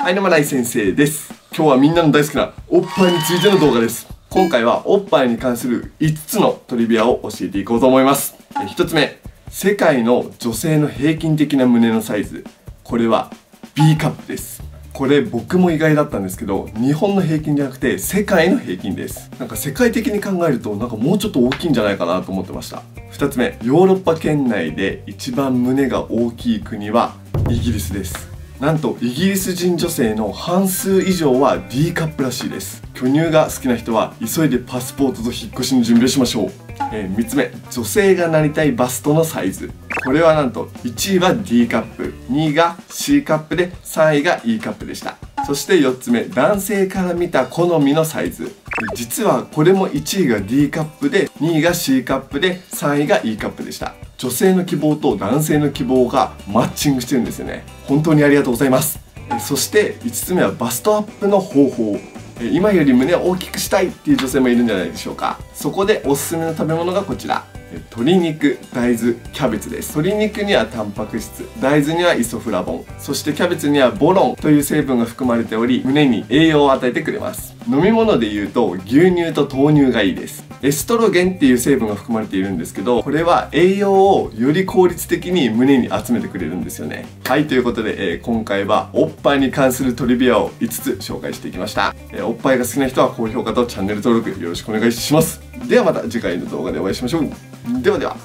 はい、野間来先生です。今日はみんなの大好きなおっぱいについての動画です。今回はおっぱいに関する5つのトリビアを教えていこうと思います。1つ目、世界の女性の平均的な胸のサイズ。これは B カップです。これ僕も意外だったんですけど、日本の平均じゃなくて世界の平均です。なんか世界的に考えるともうちょっと大きいんじゃないかなと思ってました。2つ目、ヨーロッパ圏内で一番胸が大きい国はイギリスです。なんとイギリス人女性の半数以上は D カップらしいです。巨乳が好きな人は急いでパスポートと引っ越しの準備をしましょう。3つ目、女性がなりたいバストのサイズ。これはなんと1位は D カップ、2位が C カップで、3位が E カップでした。そして4つ目、男性から見た好みのサイズ。実はこれも1位が D カップで、2位が C カップで、3位が E カップでした。女性の希望と男性の希望がマッチングしてるんですよね。本当にありがとうございます。そして5つ目はバストアップの方法。今より胸を大きくしたいっていう女性もいるんじゃないでしょうか。そこでおすすめの食べ物がこちら、鶏肉、大豆、キャベツです。鶏肉にはタンパク質、大豆にはイソフラボン、そしてキャベツにはボロンという成分が含まれており、胸に栄養を与えてくれます。飲み物でいうと牛乳と豆乳がいいです。エストロゲンっていう成分が含まれているんですけど、これは栄養をより効率的に胸に集めてくれるんですよね。はい、ということで、今回はおっぱいに関するトリビアを5つ紹介していきました。おっぱいが好きな人は高評価とチャンネル登録よろしくお願いします。ではまた次回の動画でお会いしましょう。ではでは。